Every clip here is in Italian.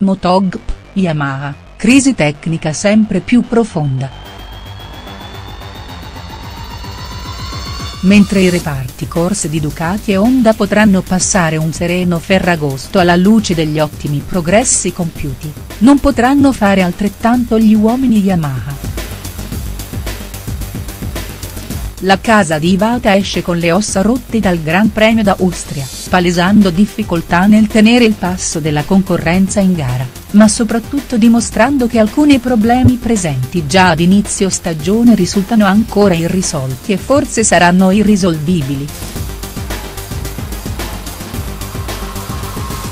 MotoGP, Yamaha, crisi tecnica sempre più profonda. Mentre i reparti corse di Ducati e Honda potranno passare un sereno ferragosto alla luce degli ottimi progressi compiuti, non potranno fare altrettanto gli uomini Yamaha. La casa di Iwata esce con le ossa rotte dal Gran Premio d'Austria, palesando difficoltà nel tenere il passo della concorrenza in gara, ma soprattutto dimostrando che alcuni problemi presenti già ad inizio stagione risultano ancora irrisolti e forse saranno irrisolvibili.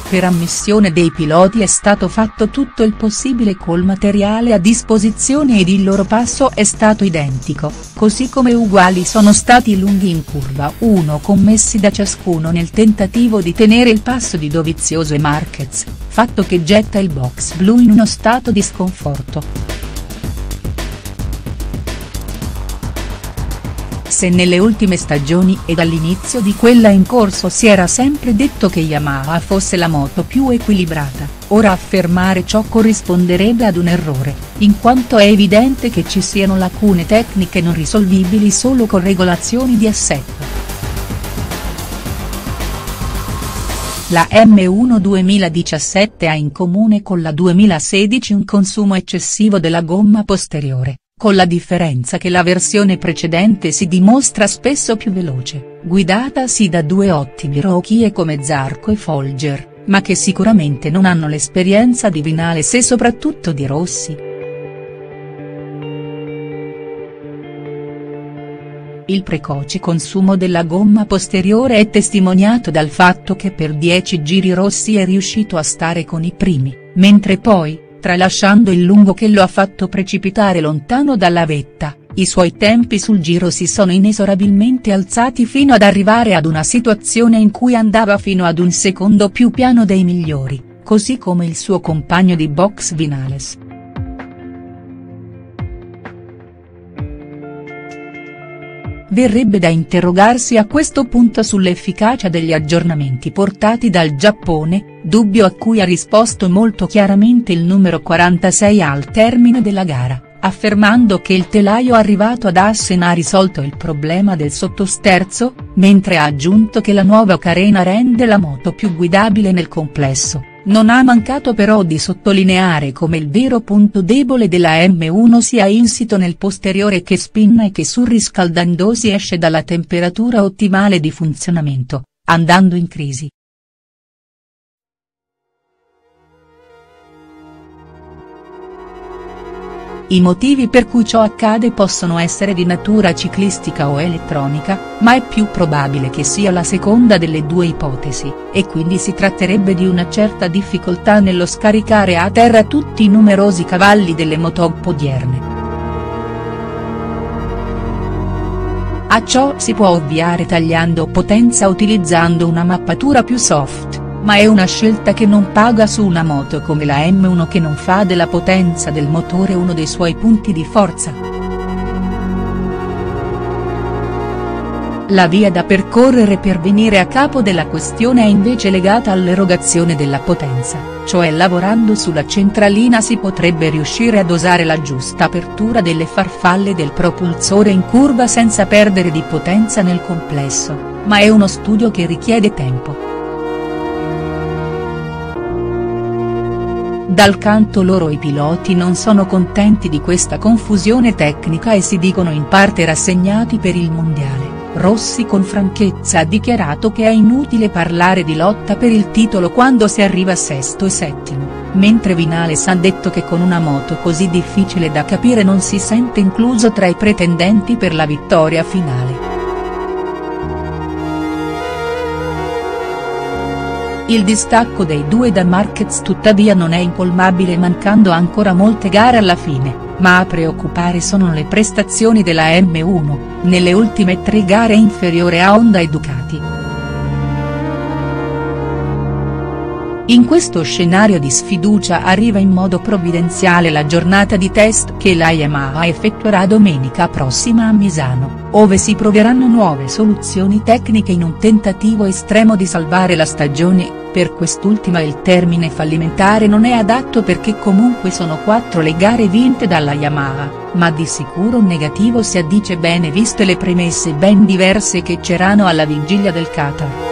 Per ammissione dei piloti è stato fatto tutto il possibile col materiale a disposizione ed il loro passo è stato identico, così come uguali sono stati i lunghi in curva 1 commessi da ciascuno nel tentativo di tenere il passo di Dovizioso e Marquez, fatto che getta il box blu in uno stato di sconforto. Se nelle ultime stagioni e dall'inizio di quella in corso si era sempre detto che Yamaha fosse la moto più equilibrata, ora affermare ciò corrisponderebbe ad un errore, in quanto è evidente che ci siano lacune tecniche non risolvibili solo con regolazioni di assetto. La M1 2017 ha in comune con la 2016 un consumo eccessivo della gomma posteriore, con la differenza che la versione precedente si dimostra spesso più veloce, guidata sì da due ottimi rookie come Zarco e Folger, ma che sicuramente non hanno l'esperienza di Vinales e soprattutto di Rossi. Il precoce consumo della gomma posteriore è testimoniato dal fatto che per 10 giri Rossi è riuscito a stare con i primi, mentre poi, tralasciando il lungo che lo ha fatto precipitare lontano dalla vetta, i suoi tempi sul giro si sono inesorabilmente alzati fino ad arrivare ad una situazione in cui andava fino ad un secondo più piano dei migliori, così come il suo compagno di box Vinales. Verrebbe da interrogarsi a questo punto sull'efficacia degli aggiornamenti portati dal Giappone, dubbio a cui ha risposto molto chiaramente il numero 46 al termine della gara, affermando che il telaio arrivato ad Assen ha risolto il problema del sottosterzo, mentre ha aggiunto che la nuova carena rende la moto più guidabile nel complesso. Non ha mancato però di sottolineare come il vero punto debole della M1 sia insito nel posteriore che spinna e che surriscaldandosi esce dalla temperatura ottimale di funzionamento, andando in crisi. I motivi per cui ciò accade possono essere di natura ciclistica o elettronica, ma è più probabile che sia la seconda delle due ipotesi, e quindi si tratterebbe di una certa difficoltà nello scaricare a terra tutti i numerosi cavalli delle MotoGP odierne. A ciò si può ovviare tagliando potenza utilizzando una mappatura più soft, ma è una scelta che non paga su una moto come la M1 che non fa della potenza del motore uno dei suoi punti di forza. La via da percorrere per venire a capo della questione è invece legata all'erogazione della potenza, cioè lavorando sulla centralina si potrebbe riuscire a dosare la giusta apertura delle farfalle del propulsore in curva senza perdere di potenza nel complesso, ma è uno studio che richiede tempo. Dal canto loro i piloti non sono contenti di questa confusione tecnica e si dicono in parte rassegnati per il mondiale. Rossi con franchezza ha dichiarato che è inutile parlare di lotta per il titolo quando si arriva sesto e settimo, mentre Vinales ha detto che con una moto così difficile da capire non si sente incluso tra i pretendenti per la vittoria finale. Il distacco dei due da Marquez tuttavia non è incolmabile mancando ancora molte gare alla fine, ma a preoccupare sono le prestazioni della M1, nelle ultime 3 gare inferiore a Honda e Ducati. In questo scenario di sfiducia arriva in modo provvidenziale la giornata di test che la Yamaha effettuerà domenica prossima a Misano, ove si proveranno nuove soluzioni tecniche in un tentativo estremo di salvare la stagione. Per quest'ultima il termine fallimentare non è adatto perché comunque sono 4 le gare vinte dalla Yamaha, ma di sicuro un negativo si addice bene viste le premesse ben diverse che c'erano alla vigilia del Qatar.